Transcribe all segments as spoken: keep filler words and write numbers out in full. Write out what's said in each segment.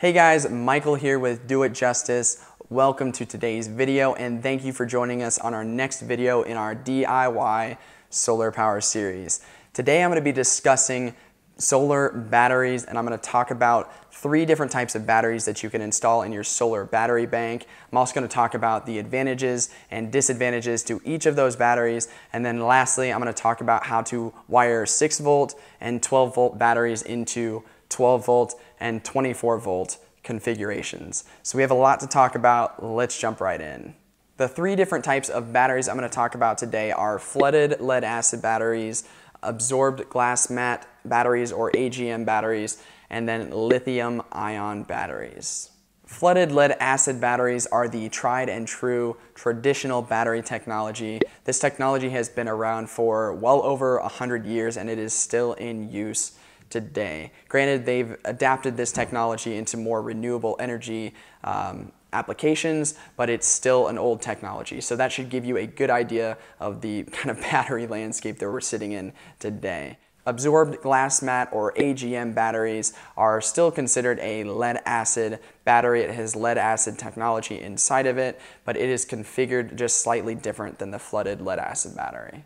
Hey guys, Michael here with Duet Justus. Welcome to today's video and thank you for joining us on our next video in our D I Y solar power series. Today I'm going to be discussing solar batteries and I'm going to talk about three different types of batteries that you can install in your solar battery bank. I'm also going to talk about the advantages and disadvantages to each of those batteries, and then lastly I'm going to talk about how to wire six volt and twelve volt batteries into twelve volt and twenty-four volt configurations. So we have a lot to talk about. Let's jump right in. The three different types of batteries I'm going to talk about today are flooded lead acid batteries, absorbed glass mat batteries or A G M batteries, and then lithium ion batteries. Flooded lead acid batteries are the tried and true traditional battery technology. This technology has been around for well over one hundred years and it is still in use today. Granted, they've adapted this technology into more renewable energy um, applications, but it's still an old technology. So that should give you a good idea of the kind of battery landscape that we're sitting in today. Absorbed glass mat or A G M batteries are still considered a lead acid battery. It has lead acid technology inside of it, but it is configured just slightly different than the flooded lead acid battery.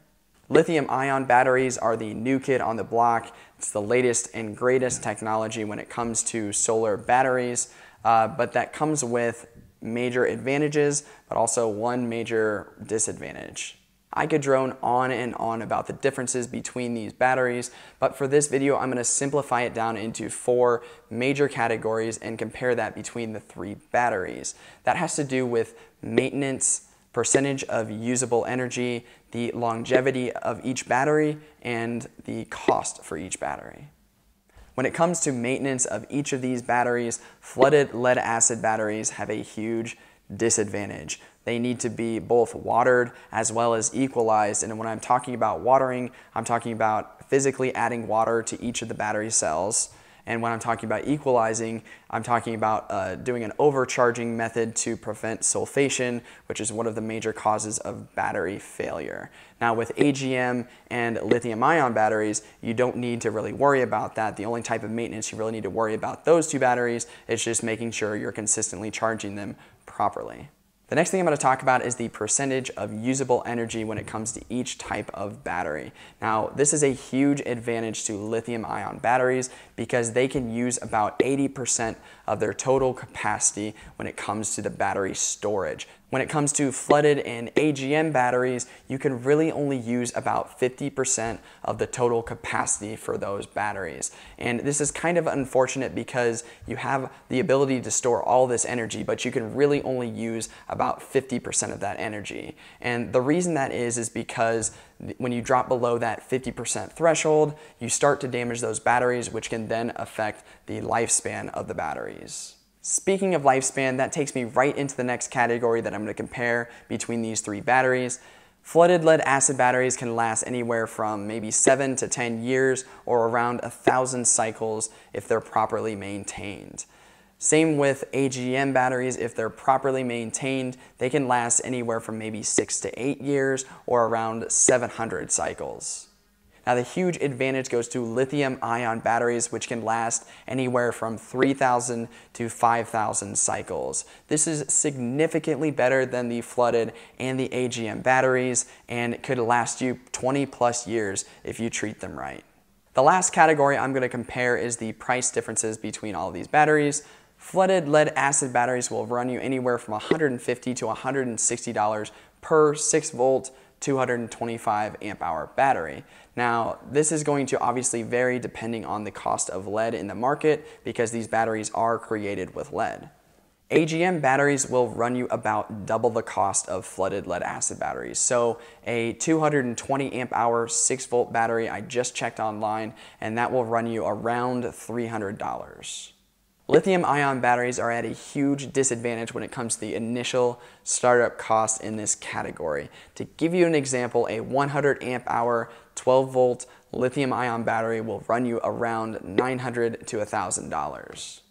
Lithium ion batteries are the new kid on the block. It's the latest and greatest technology when it comes to solar batteries, uh, but that comes with major advantages, but also one major disadvantage. I could drone on and on about the differences between these batteries, but for this video, I'm gonna simplify it down into four major categories and compare that between the three batteries. That has to do with maintenance, percentage of usable energy, the longevity of each battery, and the cost for each battery. When it comes to maintenance of each of these batteries, flooded lead acid batteries have a huge disadvantage. They need to be both watered as well as equalized, and when I'm talking about watering, I'm talking about physically adding water to each of the battery cells. And when I'm talking about equalizing, I'm talking about uh, doing an overcharging method to prevent sulfation, which is one of the major causes of battery failure. Now with A G M and lithium ion batteries, you don't need to really worry about that. The only type of maintenance you really need to worry about those two batteries is just making sure you're consistently charging them properly. The next thing I'm going to talk about is the percentage of usable energy when it comes to each type of battery. Now, this is a huge advantage to lithium ion batteries because they can use about eighty percent of their total capacity when it comes to the battery storage. When it comes to flooded and A G M batteries, you can really only use about fifty percent of the total capacity for those batteries. And this is kind of unfortunate because you have the ability to store all this energy, but you can really only use about fifty percent of that energy. And the reason that is, is because when you drop below that fifty percent threshold, you start to damage those batteries, which can then affect the lifespan of the batteries. Speaking of lifespan, that takes me right into the next category that I'm going to compare between these three batteries. Flooded lead acid batteries can last anywhere from maybe seven to ten years or around a thousand cycles if they're properly maintained. Same with A G M batteries. If they're properly maintained, they can last anywhere from maybe six to eight years or around seven hundred cycles. Now the huge advantage goes to lithium ion batteries, which can last anywhere from three thousand to five thousand cycles. This is significantly better than the flooded and the A G M batteries, and it could last you twenty plus years if you treat them right. The last category I'm going to compare is the price differences between all these batteries. Flooded lead acid batteries will run you anywhere from one hundred fifty to one hundred sixty dollars per six volt two hundred twenty-five amp hour battery. Now, this is going to obviously vary depending on the cost of lead in the market because these batteries are created with lead. A G M batteries will run you about double the cost of flooded lead acid batteries. So a two hundred twenty amp hour six volt battery, I just checked online, and that will run you around three hundred dollars. Lithium ion batteries are at a huge disadvantage when it comes to the initial startup cost in this category. To give you an example, a one hundred amp hour twelve volt lithium ion battery will run you around nine hundred to one thousand dollars.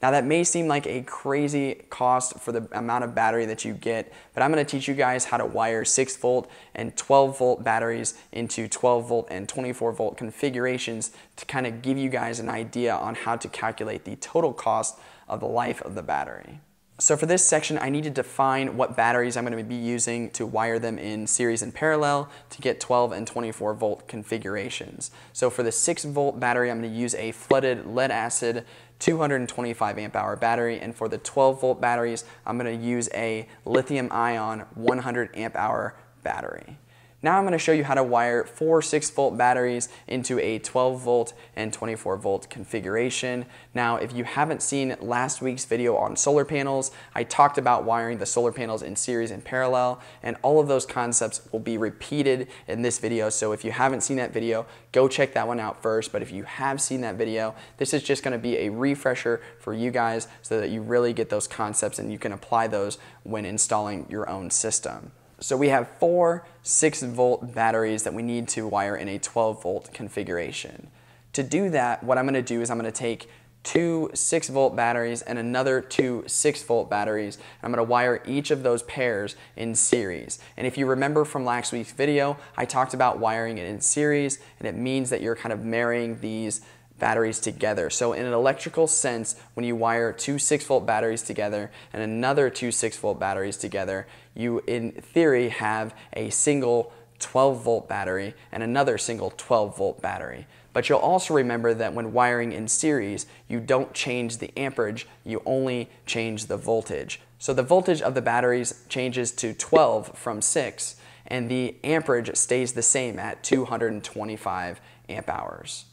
Now that may seem like a crazy cost for the amount of battery that you get, but I'm gonna teach you guys how to wire six volt and twelve volt batteries into twelve volt and twenty-four volt configurations to kind of give you guys an idea on how to calculate the total cost of the life of the battery. So for this section, I need to define what batteries I'm going to be using to wire them in series and parallel to get twelve and twenty-four volt configurations. So for the six volt battery, I'm going to use a flooded lead acid two hundred twenty-five amp hour battery, and for the twelve volt batteries, I'm going to use a lithium ion one hundred amp hour battery. Now I'm going to show you how to wire four six volt batteries into a twelve volt and twenty-four volt configuration. Now if you haven't seen last week's video on solar panels, I talked about wiring the solar panels in series and parallel, and all of those concepts will be repeated in this video. So if you haven't seen that video, go check that one out first. But if you have seen that video, this is just going to be a refresher for you guys so that you really get those concepts and you can apply those when installing your own system. So we have four six volt batteries that we need to wire in a twelve volt configuration. To do that, what I'm going to do is I'm going to take two six volt batteries and another two six volt batteries, and I'm going to wire each of those pairs in series. And if you remember from last week's video, I talked about wiring it in series, and it means that you're kind of marrying these batteries together. So in an electrical sense, when you wire two six volt batteries together and another two six volt batteries together, you in theory have a single twelve volt battery and another single twelve volt battery. But you'll also remember that when wiring in series, you don't change the amperage, you only change the voltage. So the voltage of the batteries changes to twelve from six, and the amperage stays the same at two hundred twenty-five amp hours.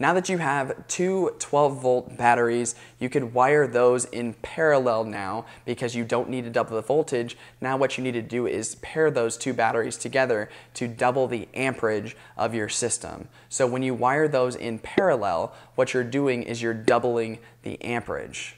Now that you have two twelve volt batteries, you could wire those in parallel now because you don't need to double the voltage. Now what you need to do is pair those two batteries together to double the amperage of your system. So when you wire those in parallel, what you're doing is you're doubling the amperage.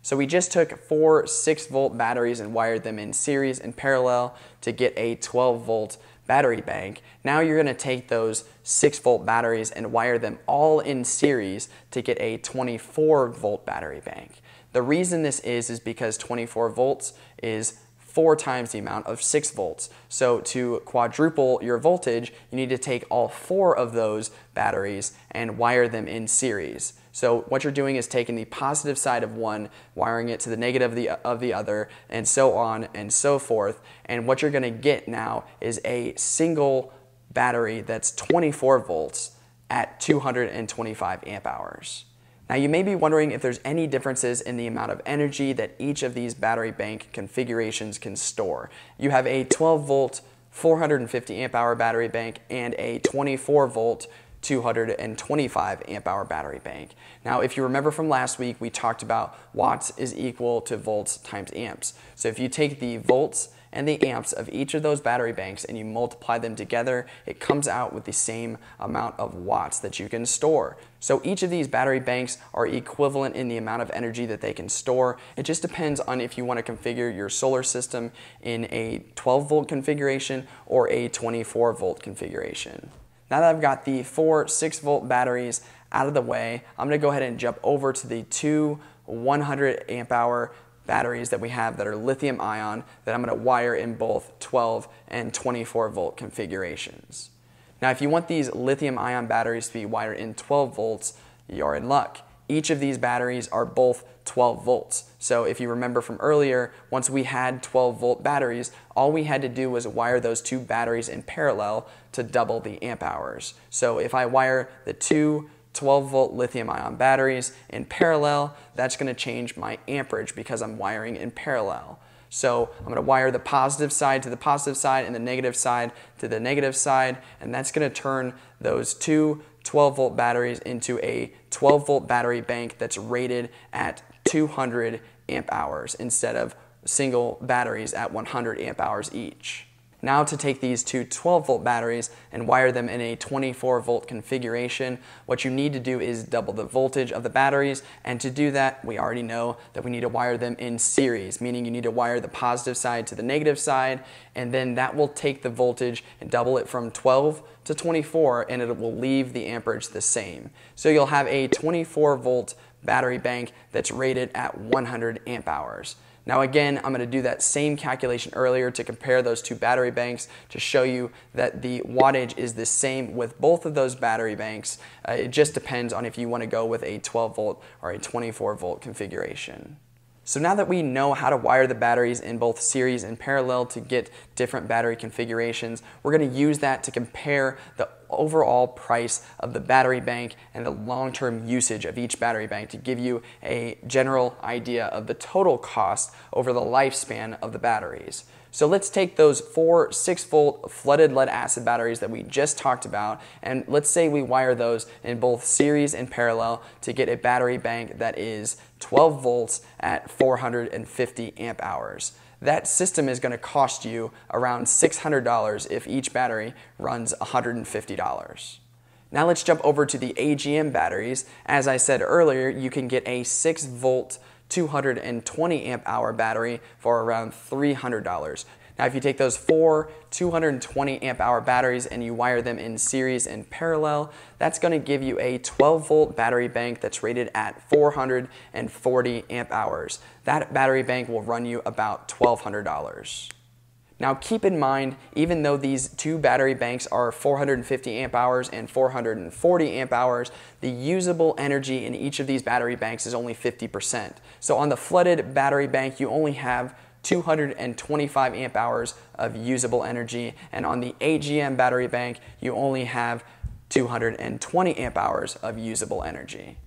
So we just took four six volt batteries and wired them in series and parallel to get a twelve volt battery bank. Now you're going to take those six volt batteries and wire them all in series to get a twenty-four volt battery bank. The reason this is is because twenty-four volts is four times the amount of six volts. So to quadruple your voltage, you need to take all four of those batteries and wire them in series. So what you're doing is taking the positive side of one, wiring it to the negative of the, of the other, and so on and so forth. And what you're going to get now is a single battery that's twenty-four volts at two hundred twenty-five amp hours. Now you may be wondering if there's any differences in the amount of energy that each of these battery bank configurations can store. You have a twelve volt four hundred fifty amp hour battery bank and a twenty-four volt two hundred twenty-five amp hour battery bank. Now if you remember from last week, we talked about watts is equal to volts times amps. So if you take the volts and the amps of each of those battery banks and you multiply them together, it comes out with the same amount of watts that you can store. So each of these battery banks are equivalent in the amount of energy that they can store. It just depends on if you want to configure your solar system in a twelve volt configuration or a twenty-four volt configuration. Now that I've got the four six volt batteries out of the way, I'm going to go ahead and jump over to the two one hundred amp hour batteries that we have that are lithium ion that I'm going to wire in both twelve and twenty-four volt configurations. Now if you want these lithium ion batteries to be wired in twelve volts, you're in luck. Each of these batteries are both twelve volts. So if you remember from earlier, once we had twelve volt batteries, all we had to do was wire those two batteries in parallel to double the amp hours. So if I wire the two twelve volt lithium ion batteries in parallel, that's going to change my amperage because I'm wiring in parallel. So I'm going to wire the positive side to the positive side and the negative side to the negative side, and that's going to turn those two twelve volt batteries into a twelve volt battery bank that's rated at two hundred amp hours instead of single batteries at one hundred amp hours each. Now to take these two twelve volt batteries and wire them in a twenty-four volt configuration, what you need to do is double the voltage of the batteries, and to do that, we already know that we need to wire them in series, meaning you need to wire the positive side to the negative side, and then that will take the voltage and double it from twelve to twenty-four, and it will leave the amperage the same. So you'll have a twenty-four volt battery bank that's rated at one hundred amp hours. Now again, I'm going to do that same calculation earlier to compare those two battery banks to show you that the wattage is the same with both of those battery banks. Uh, it just depends on if you want to go with a twelve volt or a twenty-four volt configuration. So now that we know how to wire the batteries in both series and parallel to get different battery configurations, we're going to use that to compare the overall price of the battery bank and the long-term usage of each battery bank to give you a general idea of the total cost over the lifespan of the batteries. So let's take those four six volt flooded lead acid batteries that we just talked about, and let's say we wire those in both series and parallel to get a battery bank that is twelve volts at four hundred fifty amp hours. That system is going to cost you around six hundred dollars if each battery runs one hundred fifty dollars. Now let's jump over to the A G M batteries. As I said earlier, you can get a six volt two hundred twenty amp hour battery for around three hundred dollars. Now if you take those four two hundred twenty amp hour batteries and you wire them in series and parallel, that's going to give you a twelve volt battery bank that's rated at four hundred forty amp hours. That battery bank will run you about twelve hundred dollars. Now keep in mind, even though these two battery banks are four hundred fifty amp hours and four hundred forty amp hours, the usable energy in each of these battery banks is only fifty percent. So on the flooded battery bank, you only have two hundred twenty-five amp hours of usable energy, and on the A G M battery bank, you only have two hundred twenty amp hours of usable energy.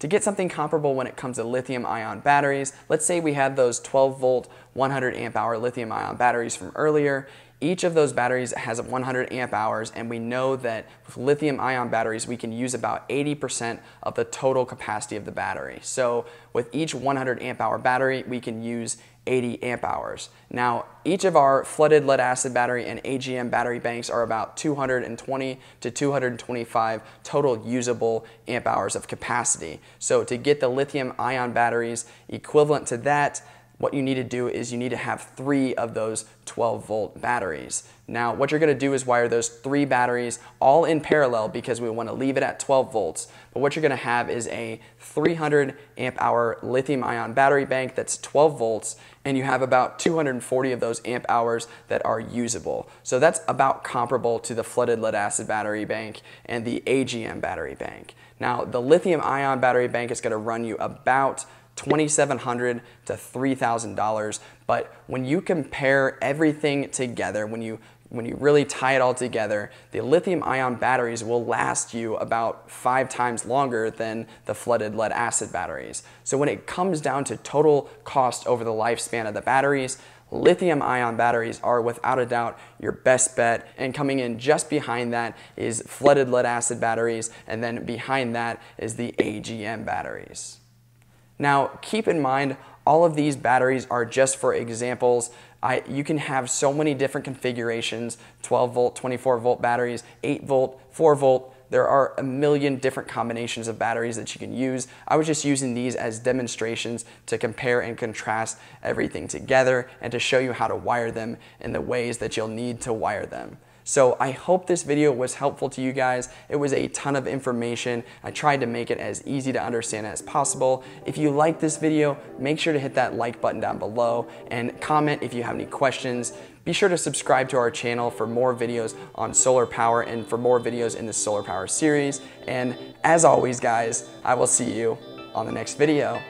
To get something comparable when it comes to lithium ion batteries, let's say we have those twelve volt one hundred amp hour lithium ion batteries from earlier. Each of those batteries has one hundred amp hours, and we know that with lithium ion batteries we can use about eighty percent of the total capacity of the battery. So with each one hundred amp hour battery we can use eighty amp hours. Now each of our flooded lead acid battery and A G M battery banks are about two hundred twenty to two hundred twenty-five total usable amp hours of capacity. So to get the lithium ion batteries equivalent to that, what you need to do is you need to have three of those twelve volt batteries. Now what you're going to do is wire those three batteries all in parallel because we want to leave it at twelve volts. But what you're going to have is a three hundred amp hour lithium ion battery bank that's twelve volts, and you have about two hundred forty of those amp hours that are usable. So that's about comparable to the flooded lead acid battery bank and the A G M battery bank. Now the lithium ion battery bank is going to run you about twenty-seven hundred to three thousand dollars, but when you compare everything together, when you when you really tie it all together, the lithium ion batteries will last you about five times longer than the flooded lead acid batteries. So when it comes down to total cost over the lifespan of the batteries, lithium ion batteries are without a doubt your best bet, and coming in just behind that is flooded lead acid batteries, and then behind that is the A G M batteries. Now, keep in mind, all of these batteries are just for examples. I, you can have so many different configurations, twelve volt, twenty-four volt batteries, eight volt, four volt. There are a million different combinations of batteries that you can use. I was just using these as demonstrations to compare and contrast everything together and to show you how to wire them in the ways that you'll need to wire them. So I hope this video was helpful to you guys. It was a ton of information. I tried to make it as easy to understand as possible. If you like this video, make sure to hit that like button down below and comment if you have any questions. Be sure to subscribe to our channel for more videos on solar power and for more videos in the solar power series. And as always, guys, I will see you on the next video.